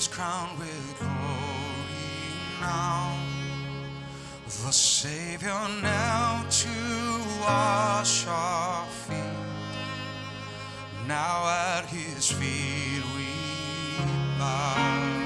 is crowned with glory now. The Savior now to wash our feet, now at His feet we bow.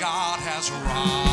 God has arrived.